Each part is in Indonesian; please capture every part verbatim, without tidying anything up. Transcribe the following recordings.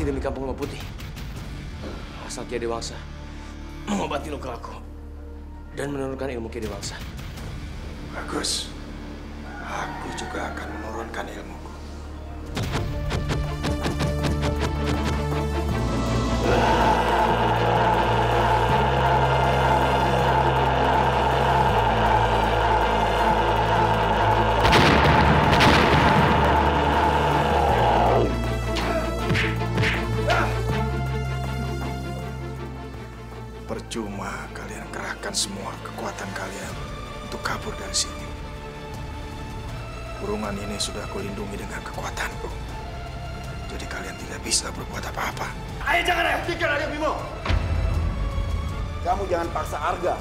mati demi kampung Lomba Putih. Asal Ki Adiwangsa mengobati lukaku dan menurunkan ilmu Ki Adiwangsa. Bagus. Aku juga akan menurunkan ilmuku. Percuma kalian kerahkan semua kekuatan kalian untuk kabur dari sini. Kurungan ini sudah aku lindungi dengan kekuatanku. Jadi kalian tidak bisa berbuat apa-apa. Ayo jangan, ayo! Pikir aja, Bimo! Kamu jangan paksa Arga.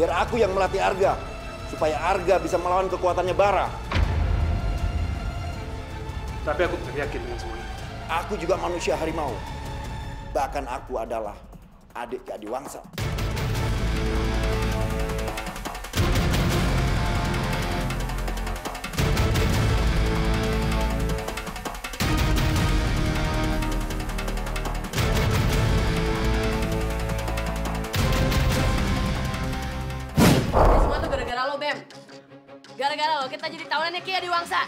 Biar aku yang melatih Arga. Supaya Arga bisa melawan kekuatannya Bara. Tapi aku tidak yakin dengan semua ini. Aku juga manusia harimau. Bahkan aku adalah adik Ki Adiwangsa. Semua tuh gara-gara lo, Bem. Gara-gara lo kita jadi tahunan ya Ki Adiwangsa.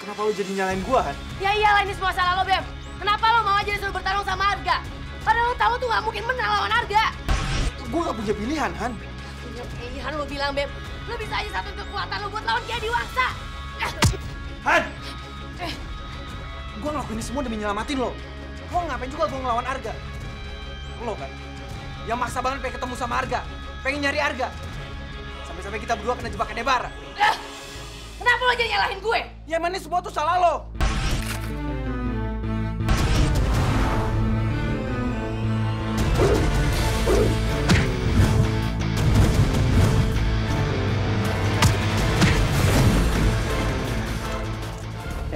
Kenapa lo jadi nyalain gua, Han? Ya iyalah, ini semua salah lo, Bem. Kenapa lo mau aja disuruh bertarung sama Arga? Padahal lo tahu tuh nggak mungkin menang lawan Arga. Gue nggak punya pilihan, Han. Gak punya pilihan lo bilang, Beb. Lo bisa aja satu kekuatan lo buat lawan Ki Adiwangsa. Han! Eh. Gue ngelakuin ini semua demi nyelamatin lo. Lo ngapain juga gue ngelawan Arga? Lo kan? Yang maksa banget pengen ketemu sama Arga. Pengen nyari Arga. Sampai-sampai kita berdua kena jebakan Bara. Eh. Kenapa lo jadi nyalahin gue? Ya mana semua tuh salah lo.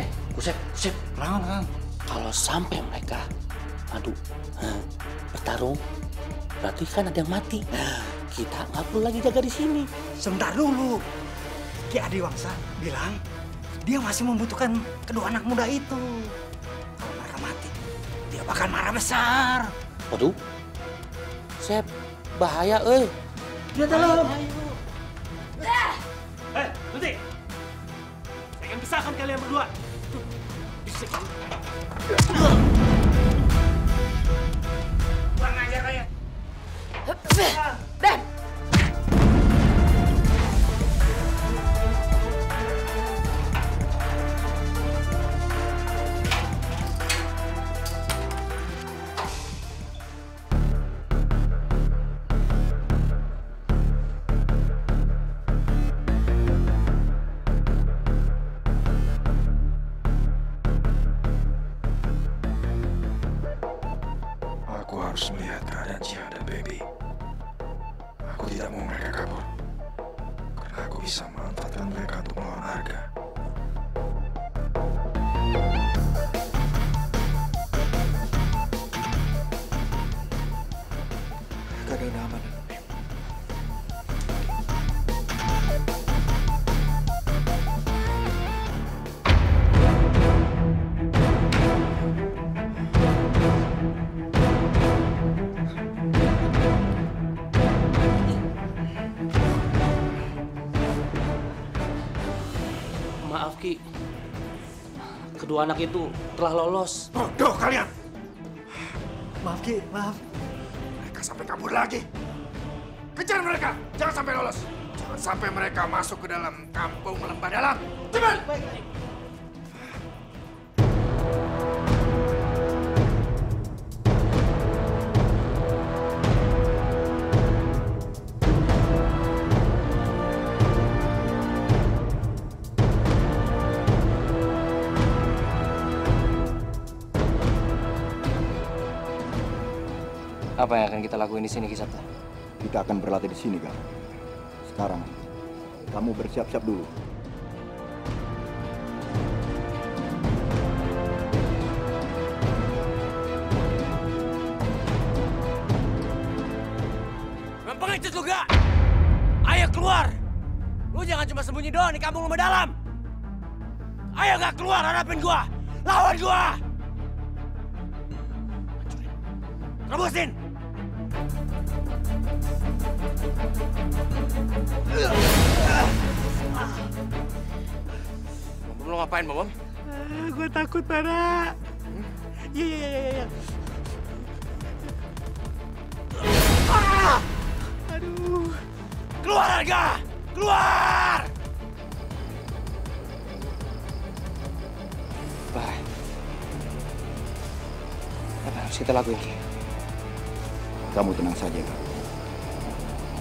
Eh, Gusep, Gusep, perangan, perangan. Kalau sampai mereka aduh, bertarung, berarti kan ada yang mati. Kita nggak perlu lagi jaga di sini. Sebentar dulu. Ki Adiwangsa bilang dia masih membutuhkan kedua anak muda itu. Kalau mereka mati, dia bakal marah besar. Waduh. Sep, bahaya, eh. Dia dalam. Eh, nanti. Saya akan pisahkan kalian berdua. Bisa kan? Kurang ajar kalian. Ben! Kedua anak itu telah lolos. Bodoh kalian! Maaf, Ki. Maaf. Mereka sampai kabur lagi. Kejar mereka! Jangan sampai lolos. Jangan sampai mereka masuk ke dalam kampung lembah dalam. Cepat! Baik, baik. Apa yang akan kita lakuin di sini, Kisata? Kita akan berlatih di sini, Gar. Sekarang, kamu bersiap-siap dulu. Mempengecut lu, Gak? Ayo keluar! Lu jangan cuma sembunyi doang di kampung lembah dalam! Ayo, Gak, keluar! Hadapin gua! Lawan gua! Rebusin! Bom, lo ngapain, Bom? Uh, gue takut, Bara. Iya, iya, iya, iya. Aduh. Keluar, Arga! Keluar! Bye. Apa harus kita lakuin? Kamu tenang saja, Kak.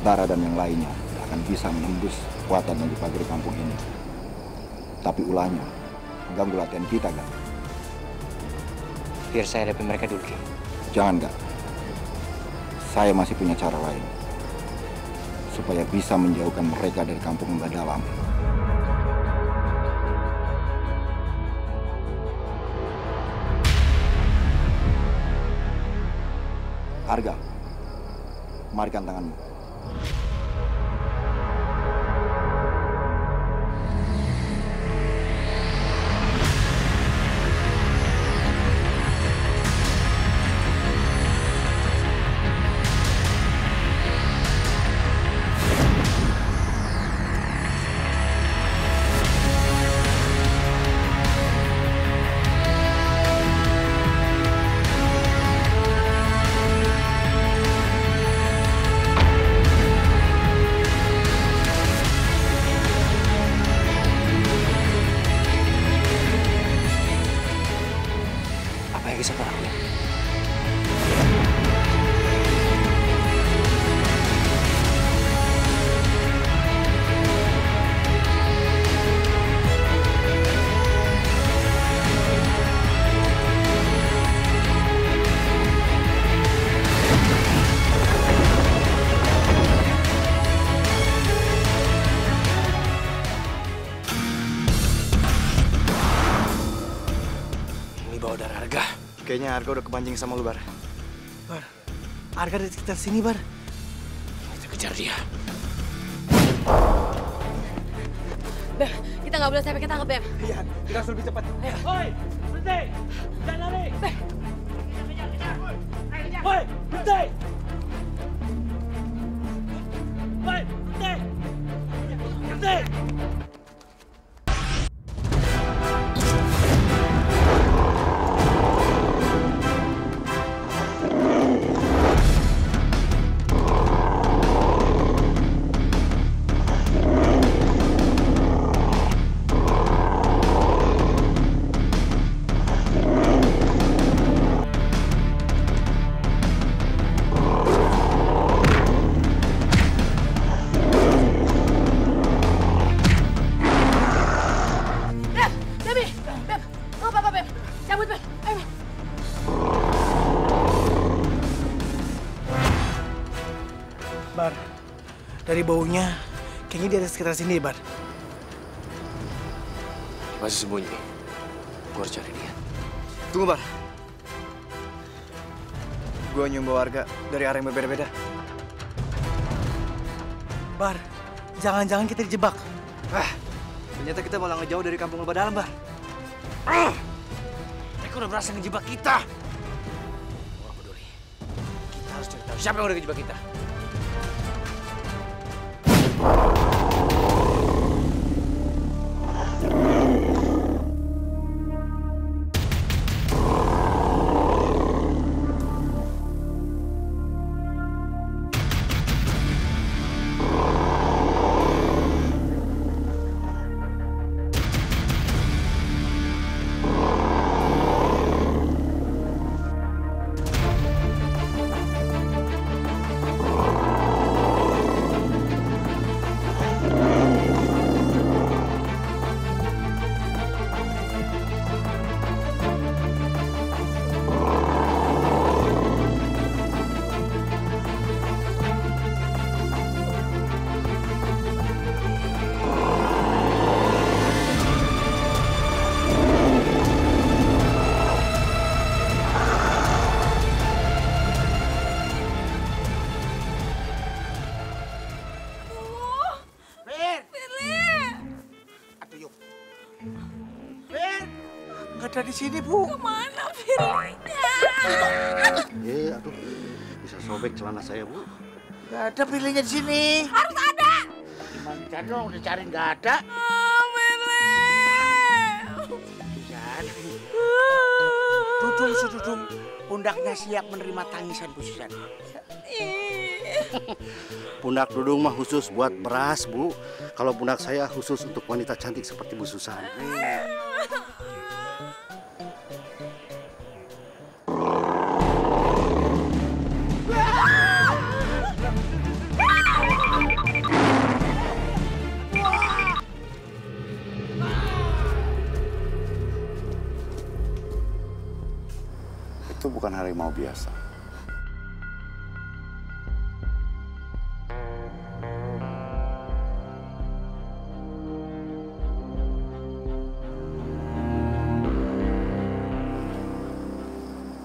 Dara dan yang lainnya akan bisa menembus kekuatan yang dipagari kampung ini. Tapi ulahnya mengganggu latihan kita, Kak. Biar saya hadapi mereka dulu, Ki. Jangan, Kak. Saya masih punya cara lain. Supaya bisa menjauhkan mereka dari kampung Mbak Dalam. Arga, marikan tanganmu. Kayaknya Arga udah kepancing sama lu, Bar. Bar, Arga ada di sekitar sini, Bar. Kita kejar dia. Beb, kita nggak boleh sampai kita tangkap, Beb. Iya, kita harus lebih cepat. Ayo. Hoi, berhenti! Jangan lari! Beb! Kejar, kejar, kejar! Ayo, kejar! Hoi, berhenti! Hoi, berhenti! Berhenti! Dari baunya, kayaknya dia ada sekitar sini, Bar. Masih sembunyi. Gue harus cari dia. Tunggu, Bar. Gue nyumbau warga dari arah yang berbeda-beda. Bar, jangan-jangan kita dijebak. Ah, ternyata kita malah ngejauh dari kampung Lebah Dalam, Bar. Ah, mereka udah berhasil ngejebak kita. Gue gak peduli. Kita harus cari tahu siapa yang udah ngejebak kita. Ada di sini, Bu. Kemana Firly? Eh, aduh. sobek celana saya, Bu. Nggak ada pilihnya di sini. Harus ada. Gimana cari dong, dicari nggak ada. Oh, Mirli. Susan. Dudung, Dudung. Pundaknya siap menerima tangisan Bu Susan. Pundak Dudung mah khusus buat beras, Bu. Kalau pundak saya khusus untuk wanita cantik seperti Bu Susan. Itu bukan harimau biasa.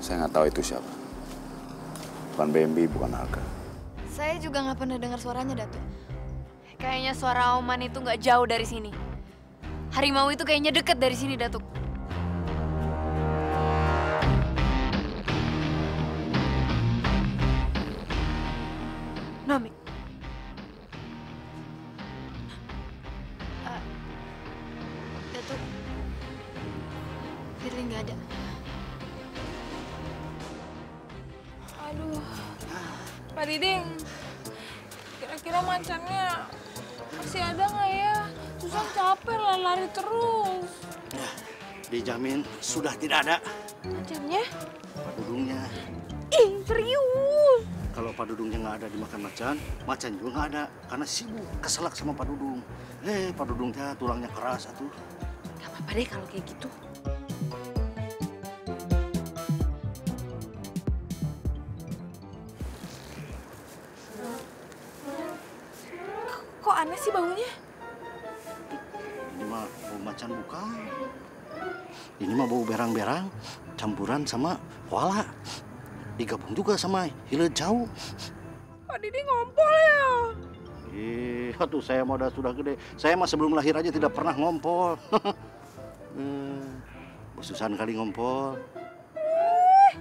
Saya nggak tahu itu siapa. Bukan Bimbi, bukan Arga. Saya juga nggak pernah dengar suaranya, Datuk. Kayaknya suara oman itu nggak jauh dari sini. Harimau itu kayaknya dekat dari sini, Datuk. Nomi. Uh, Datuk. Firly nggak ada. Aduh, Pak Diding, kira-kira macannya masih ada nggak ya? Susan capek lah, lari terus. Ya, dijamin sudah tidak ada. Macannya? Pak Dudungnya. Ih, serius? Kalau Pak Dudungnya nggak ada dimakan macan, macan juga nggak ada. Karena sibuk, keselak sama Pak Dudung. Eh, Pak Dudungnya tulangnya keras, atuh. Nggak apa-apa deh kalau kayak gitu. Kok aneh sih baunya? Ini mah bau macan bukan. Ini mah bau berang-berang campuran sama koala. Digabung juga sama hilir jauh. Pak Didi ngompol ya? Iya tuh, saya mah udah sudah gede. Saya mah sebelum lahir aja tidak pernah ngompol. Bu Susan kali ngompol. Eh,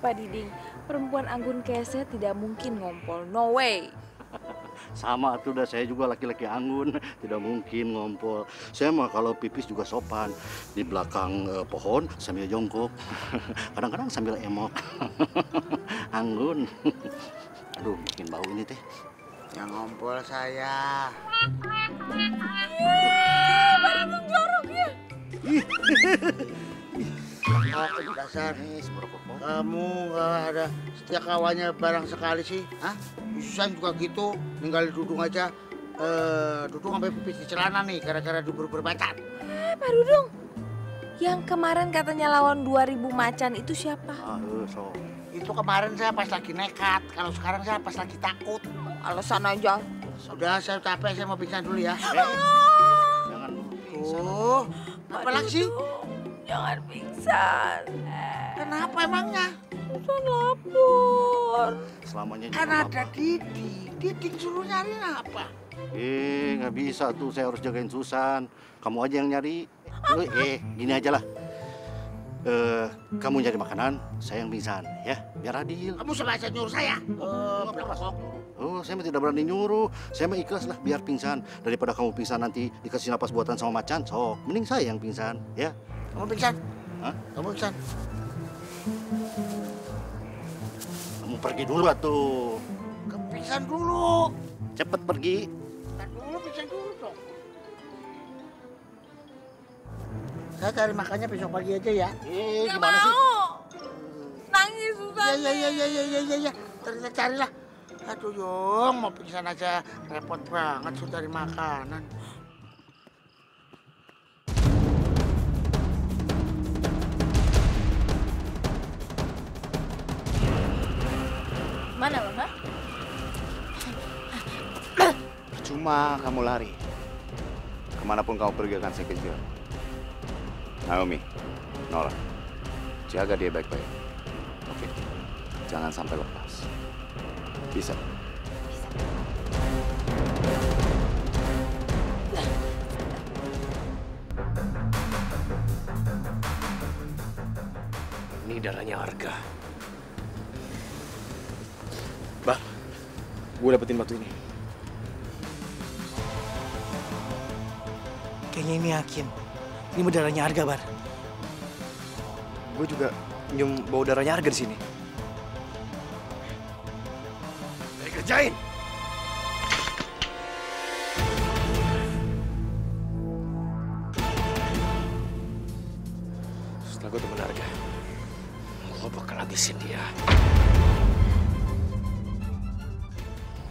Pak Didi, perempuan anggun kayak saya tidak mungkin ngompol. No way. Sama tuh dah, saya juga laki-laki anggun, tidak mungkin ngompol. Saya mah kalau pipis juga sopan, di belakang eh, pohon sambil jongkok, kadang-kadang sambil emok. Anggun. Aduh, bikin bau ini teh. Yang ngompol saya. Yeay, baru joroknya. Dasar nih, kamu nggak ada setiap kawannya barang sekali sih, ah? Susan juga gitu, ninggalin Dudung aja. E, Dudung sampai pipis di celana nih, gara-gara diburu-buru macan. Eh, Pak Dudung, yang kemarin katanya lawan dua ribu macan itu siapa? Aduh, so. Itu kemarin saya pas lagi nekat, kalau sekarang saya pas lagi takut. Alasan aja. Sudah, saya capek, saya mau pingsan dulu ya. Eh, jangan dulu pingsan. Oh, apa lagi sih? Jangan pingsan. Kenapa emangnya? Susan lapor. Selamanya kan ada Didi. Didi suruh nyariin apa? Eh, nggak bisa tuh. Saya harus jagain Susan. Kamu aja yang nyari. Apa? Eh, gini aja lah. Eh, kamu nyari makanan, saya yang pingsan. Ya, biar adil. Kamu sebaiknya nyuruh saya. Eh, pelakok. Oh, saya tidak berani nyuruh. Saya mah ikhlas lah biar pingsan. Daripada kamu pingsan nanti dikasih napas buatan sama macan, sok. Mending saya yang pingsan, ya. Kamu pingsan? Hah? Kamu pingsan? Kamu pergi dulu atuh. Kamu pingsan dulu. Cepet pergi. Pingsan dulu, pingsan dulu dong. Saya cari makannya besok pagi aja ya. Eh, gak gimana mau. Sih? Nangis susah. Ya, ya, ya, ya, ya, ya, ya. Carilah. Aduh, Yong, mau pingsan aja repot banget sudah cari makanan. Mana lo, ha? Percuma kamu lari. Kemanapun kamu pergi akan saya kejar. Naomi, Nora, jaga dia baik-baik. Oke, jangan sampai lepas. Bisa. Bisa. Ini darahnya Arga. Bah, gue dapetin batu ini. Kayaknya ini yakin. Ini darahnya Arga, Bar. Gue juga nyium bau darahnya Arga di sini. Saya kerjain! Setelah gue temen Arga, gue bakal habisin dia.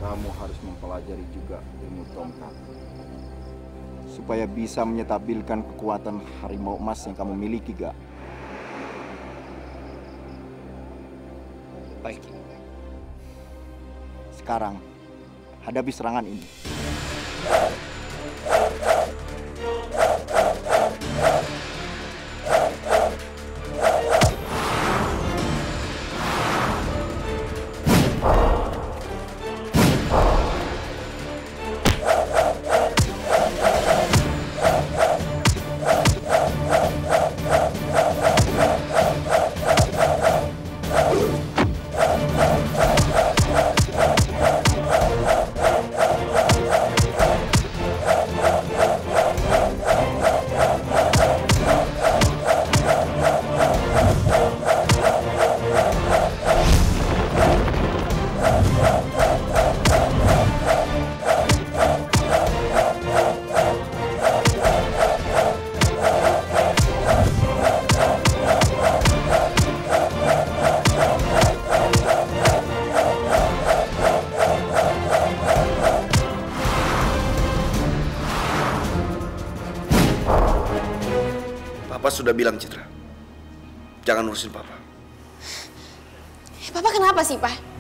Kamu harus mempelajari juga ilmu tongkat supaya bisa menyetabilkan kekuatan harimau emas yang kamu miliki, Ga. Baik. Sekarang hadapi serangan ini. Sudah bilang Citra, jangan urusin Papa. Papa kenapa sih, Pak?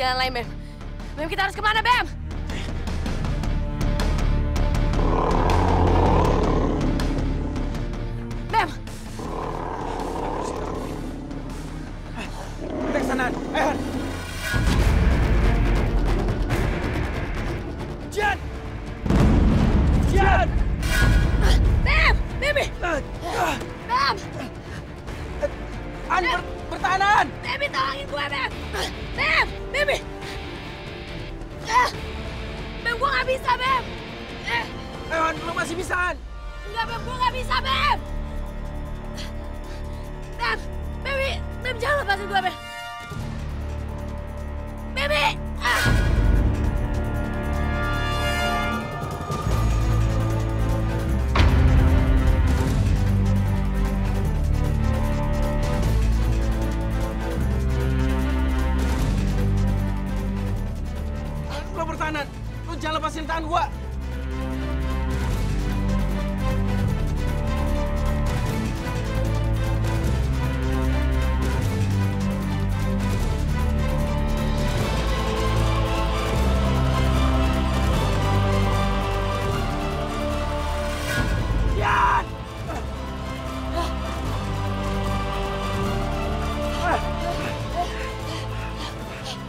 Jalan lain, Bem. Bem, kita harus kemana, Bem? Bem! Kita ke sana. Eh, Han! Jihan! Jihan! Bem! Bimbi! Bem! Han, bertahan, Han! Bimbi, tolongin gue, Bem! Bem! Bimbi! Eh! Bem, gue nggak bisa, Bem! Eh! Eh, Han, lo masih bisa, Han! Enggak, Bem, gue nggak bisa, Bem! Bem! Bimbi! Bem, jangan lepasin gue, Bem! Bimbi! Ah! Tangan gua. Yan!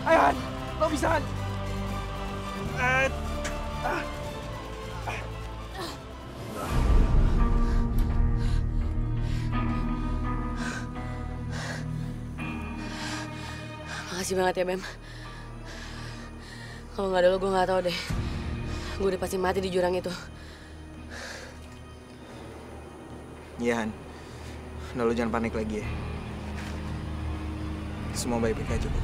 Ayo, Han. Lo bisa, Han. Makasih banget ya, Bem. Kalau nggak ada lo, gue nggak tahu deh. Gue udah pasti mati di jurang itu. Iya, Han. Udah, lo jangan panik lagi ya. Semua baik-baik aja, Bu.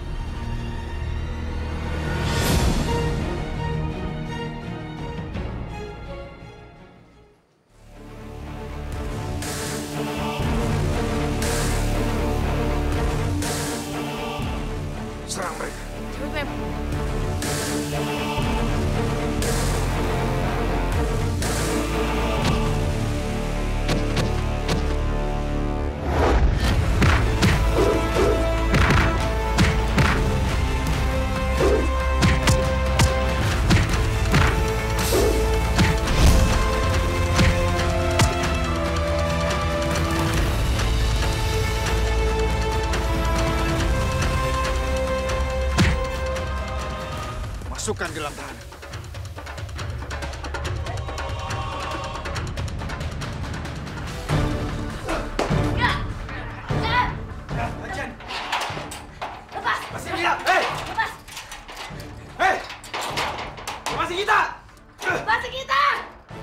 Bantu kita!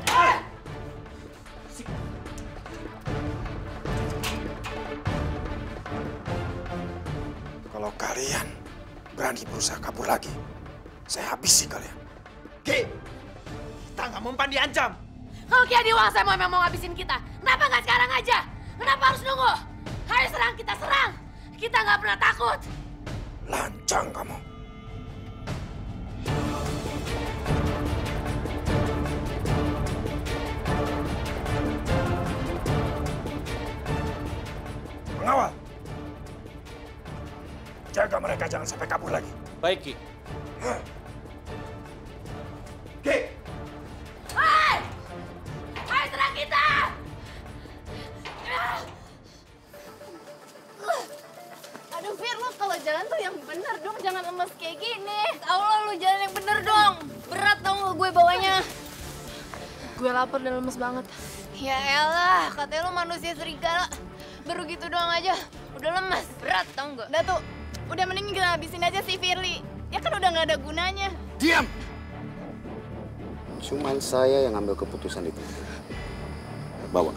Ah! Kalau kalian berani berusaha kabur lagi, saya habisi kalian. Ki, kita nggak mempan diancam. Kalau Ki Adiwangsa mau memang mau habisin kita, kenapa nggak sekarang aja? Kenapa harus nunggu? Ayo serang, kita serang. Kita nggak pernah takut. Lancang kamu. Pengawal. Jaga mereka jangan sampai kabur lagi. Baik, Ki. Hah. Ki. Hai! Hai, serang kita! Aduh, Fir, lu kalau jalan tuh yang bener dong. Jangan lemes kayak gini. Tau lo, lu jalan yang bener dong. Berat dong gue bawanya. Gue lapar dan lemes banget. Ya elah, katanya lu manusia serigala. Baru gitu doang aja, udah lemas, berat tau nggak? Datuk, udah mending kita habisin aja si Firly. Ya kan udah nggak ada gunanya. Diam! Cuman saya yang ambil keputusan itu. Bawa.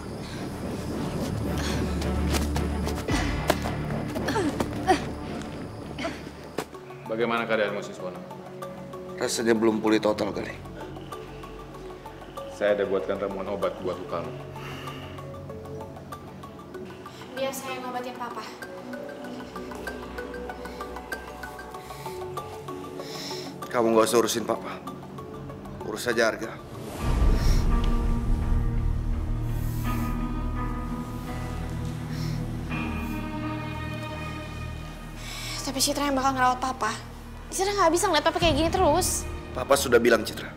Bagaimana keadaanmu, Siswono? Rasanya belum pulih total kali. Saya ada buatkan ramuan obat buat lukamu. Biar saya ngobatin Papa. Kamu nggak usah urusin Papa. Urus saja Arga. Tapi Citra yang bakal ngerawat Papa. Citra nggak bisa ngeliat Papa kayak gini terus. Papa sudah bilang, Citra.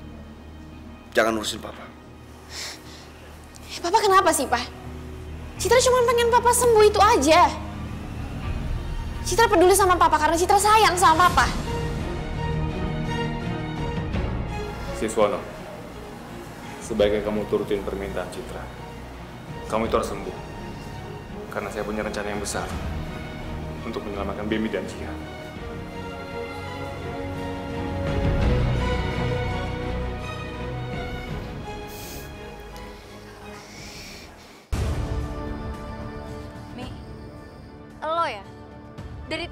Jangan urusin Papa. Papa kenapa sih, Pak? Citra cuma pengen Papa sembuh itu aja. Citra peduli sama Papa karena Citra sayang sama Papa. Siswono, sebaiknya kamu turutin permintaan Citra. Kamu itu harus sembuh. Karena saya punya rencana yang besar untuk menyelamatkan Bimbi dan Jihan.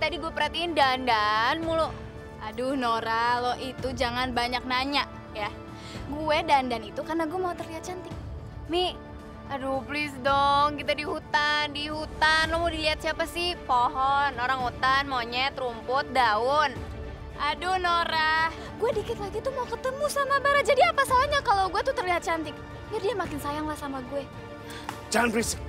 Tadi gue perhatiin dandan mulu. Aduh Nora, lo itu jangan banyak nanya ya. Gue dandan itu karena gue mau terlihat cantik. Mi, aduh please dong, kita di hutan, di hutan. Lo mau dilihat siapa sih? Pohon, orang hutan, monyet, rumput, daun. Aduh Nora, gue dikit lagi tuh mau ketemu sama Bara. Jadi apa salahnya kalau gue tuh terlihat cantik? Biar dia makin sayang lah sama gue. Jangan berisik.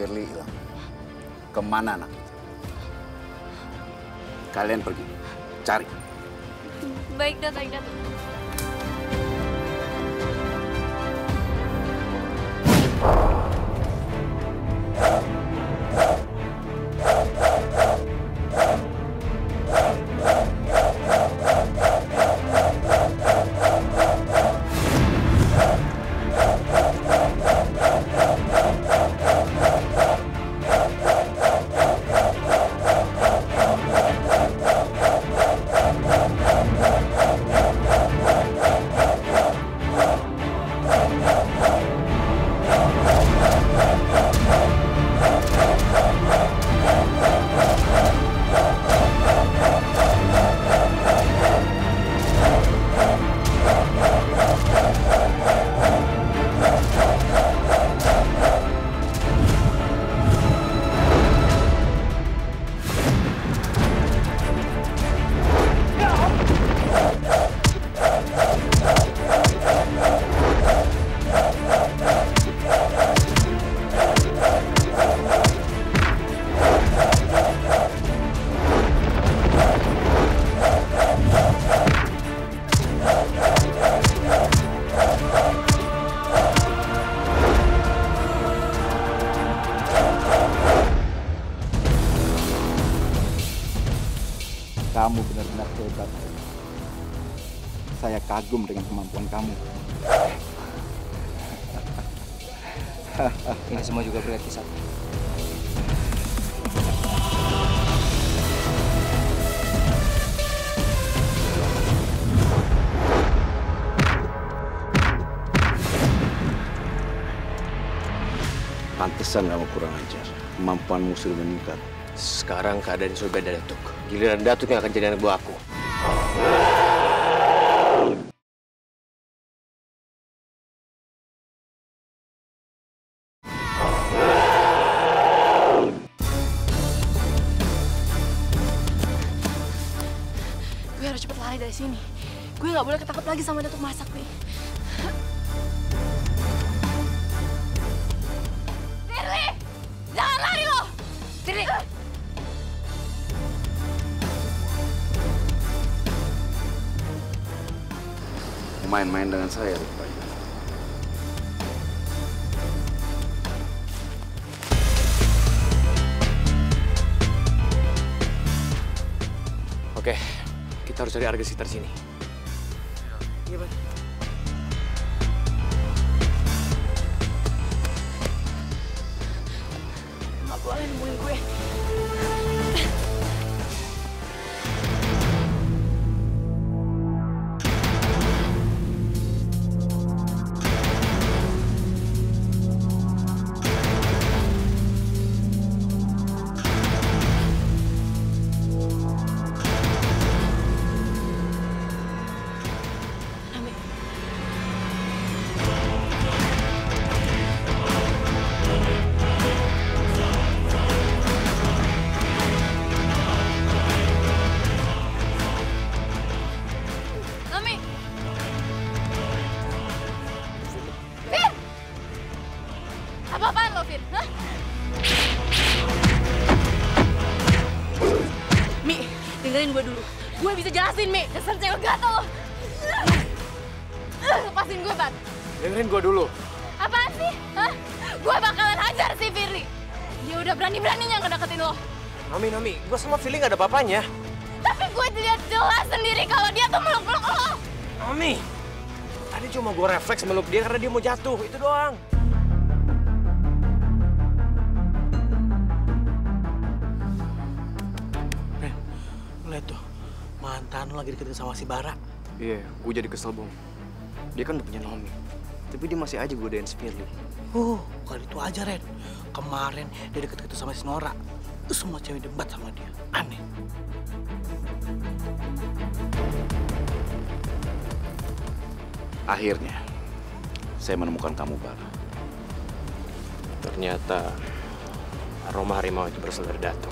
Firly hilang. Kemana anak itu? Kalian pergi, cari. Baik, Datuk. Kamu benar-benar hebat. Saya kagum dengan kemampuan kamu. Ini semua juga berkat Kisata. Dasar kamu kurang ajar. Kemampuanmu sudah meningkat. Sekarang keadaan sudah beda, Datuk. Giliran Datuk yang akan jadi anak buah aku. Gue harus cepat lari dari sini. Gue nggak boleh ketangkep lagi sama Datuk Mahasakti. Firly, jangan lari lo. Firly. Main-main dengan saya, rupanya. Oke, kita harus cari Arga sekitar sini. Iya, Pak. Nggak boleh nemuin gue. Gak ada bapaknya. Tapi gue lihat jelas sendiri kalau dia tuh meluk-meluk lo. Nomi, tadi cuma gue refleks meluk dia karena dia mau jatuh, itu doang. Eh, lihat tuh, mantan lo lagi deketin sama si Bara. Iya, yeah, gue jadi kesel, Bung. Dia kan udah punya Nomi, tapi dia masih aja godain si Firly. Oh, bukan itu aja, Ren. Kemarin dia deket-deket sama si Nora. Semua cewek debat sama dia. Aneh. Akhirnya, saya menemukan kamu, Bara. Ternyata aroma harimau itu berasal dari Datuk.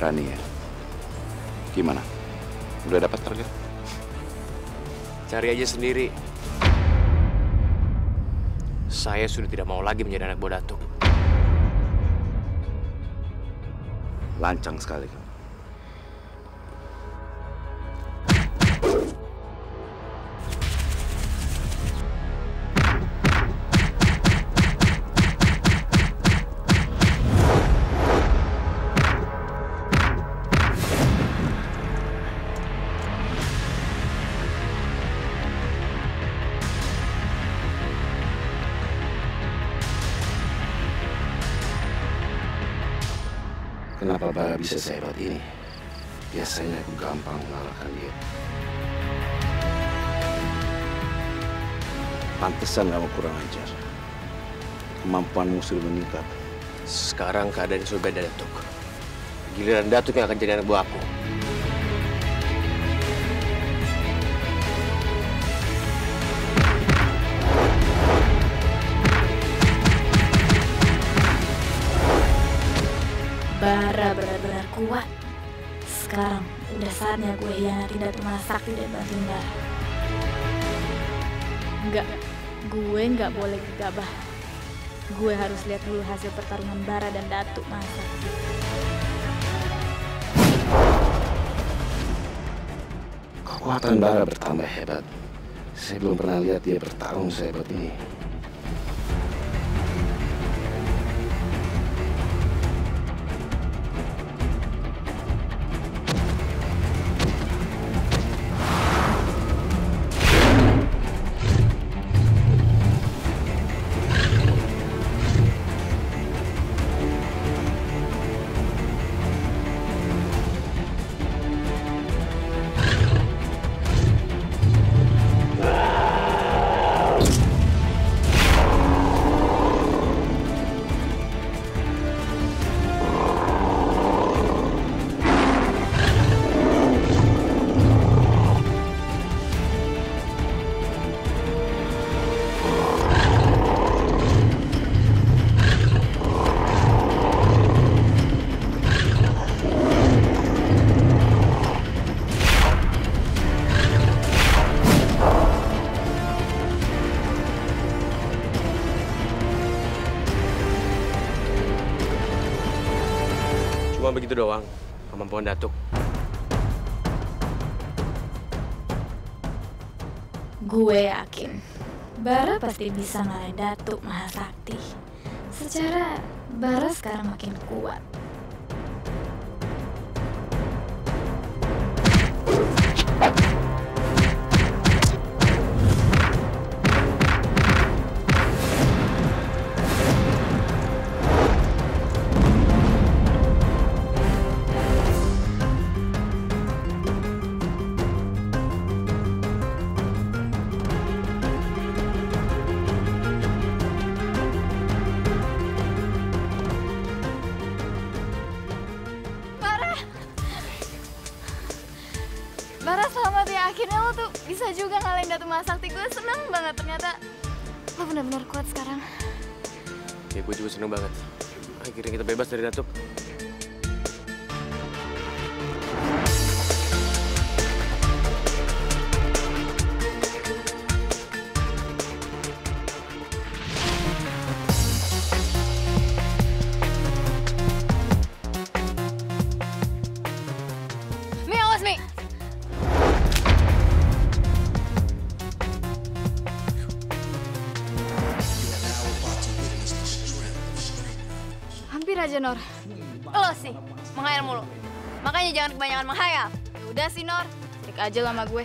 Berani ya? Gimana? Udah dapat harga? Cari aja sendiri. Saya sudah tidak mau lagi menjadi anak buah Datuk. Lancang sekali. Kenapa Bara bisa sehebat ini? Biasanya aku gampang mengalahkan dia. Pantesan kamu kurang ajar. Kemampuanmu sudah meningkat. Sekarang keadaan sudah beda, Datuk. Giliran Datuk yang akan jadi anak buah aku. Bara benar-benar kuat. Sekarang udah saatnya gue hianati Datuk Mahasakti dan bantuin Bara. Enggak, gue nggak boleh gegabah. Gue harus lihat dulu hasil pertarungan Bara dan Datuk Mahasakti. Kekuatan Bara bertambah hebat. Saya belum pernah lihat dia bertarung sehebat ini. Cuma begitu doang kemampuan Datuk. Gue yakin Bara pasti bisa ngalahin Datuk Mahasakti. Secara Bara sekarang makin kuat. Seneng banget. Akhirnya kita bebas dari Datuk. Nor, lo sih menghayal mulu. Makanya jangan kebanyakan menghayal. Ya udah sih Nor, trik aja lama gue.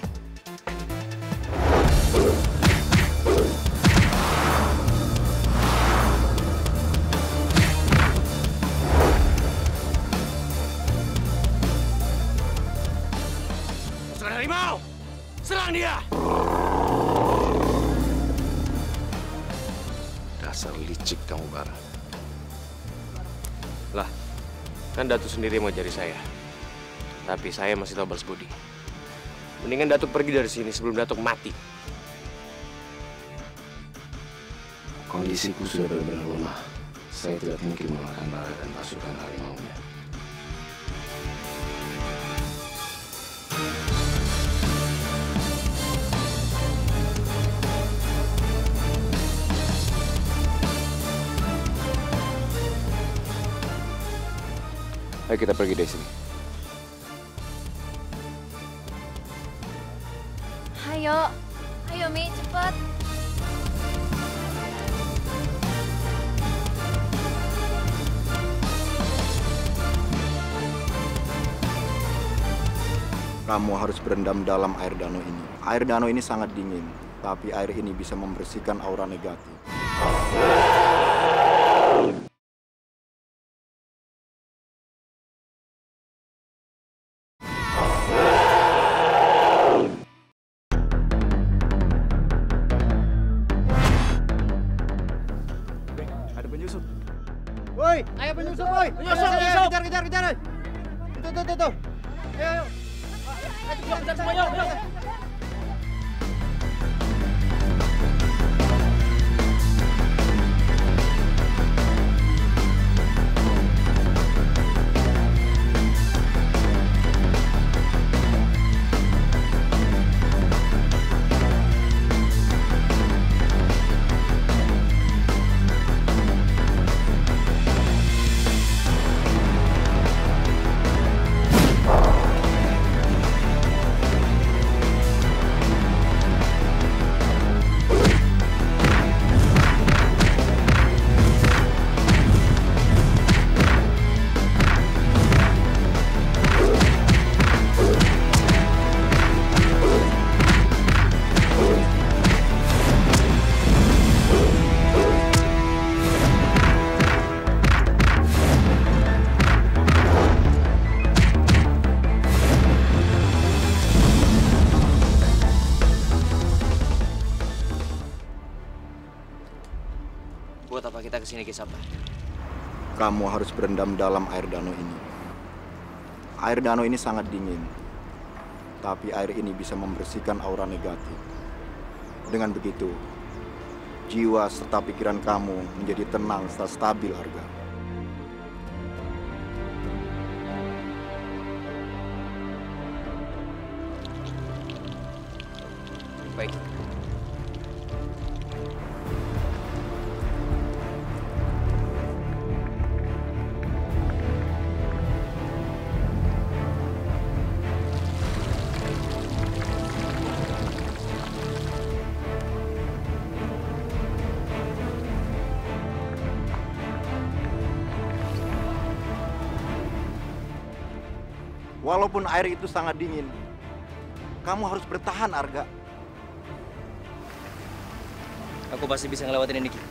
Manusia harimau, serang dia! Dasar licik kamu Bara. Lah, kan Datuk sendiri mau cari saya. Tapi saya masih tahu balas budi. Mendingan Datuk pergi dari sini sebelum Datuk mati. Kondisiku sudah benar-benar lemah. Saya tidak mungkin mengalahkan Bara dan pasukan harimau-nya. Ayo kita pergi dari sini. Ayo, ayo Mi, cepat. Kamu harus berendam dalam air danau ini. Air danau ini sangat dingin, tapi air ini bisa membersihkan aura negatif. Kesini Kisata. Kamu harus berendam dalam air danau ini. Air danau ini sangat dingin, tapi air ini bisa membersihkan aura negatif. Dengan begitu, jiwa serta pikiran kamu menjadi tenang serta stabil, Arga. Baik. Walaupun air itu sangat dingin, kamu harus bertahan, Arga. Aku pasti bisa ngelewatin ini, Ki.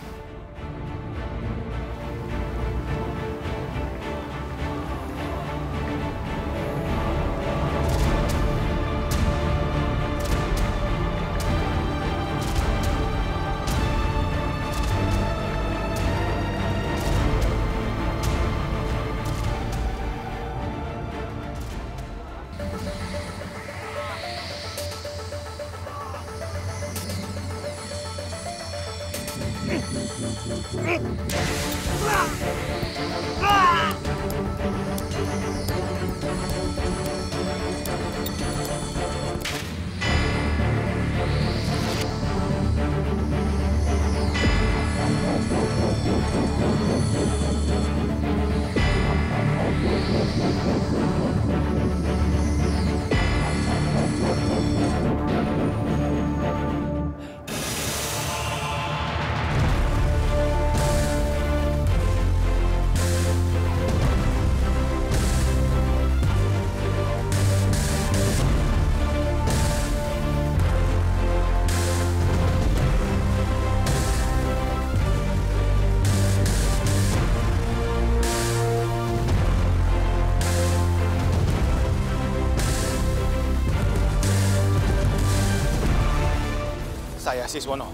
Saya Siswono,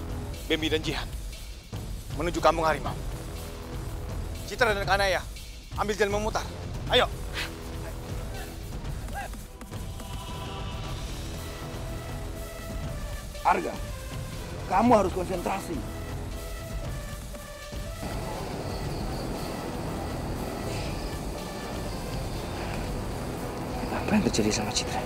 Bimbi dan Jihan menuju kampung harimau. Citra dan Kanaya ambil jalan memutar. Ayo. Arga, kamu harus konsentrasi. Apa yang terjadi sama Citra?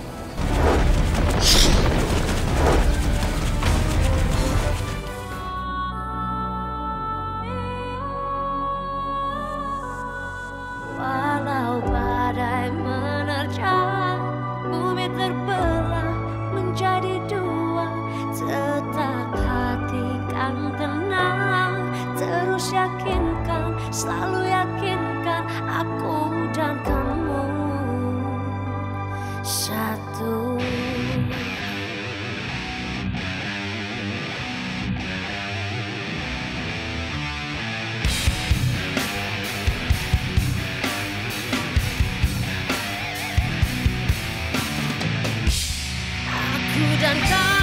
Jangan